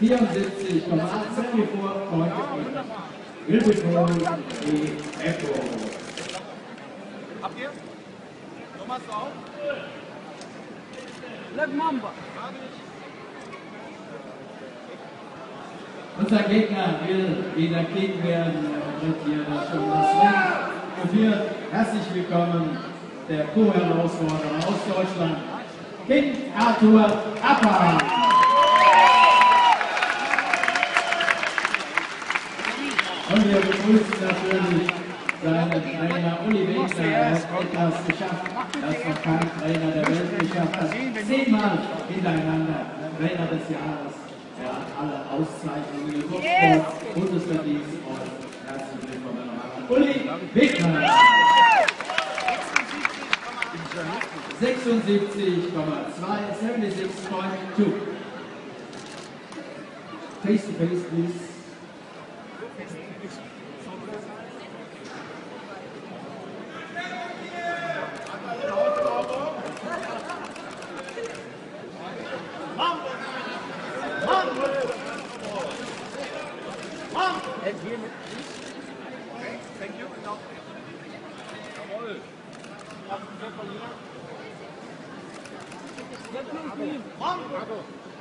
Habt ihr? Nummer so auf? Let Mamba. Unser Gegner will wieder King werden und wird hier schon das Ring geführt. Herzlich willkommen, der Co-Herausforderer aus Deutschland, King Arthur Appa. Und wir begrüßen natürlich seinen Trainer Uli Wittler. Er hat etwas geschafft, das noch kein Trainer der Welt geschafft hat. 10-mal hintereinander Trainer des Jahres. Ja, alle Auszeichnungen, Luftsport, Bundesverdienst und herzlich willkommen an Uli Wittler. 76,2, 76.2. Face to face, please. Let me see.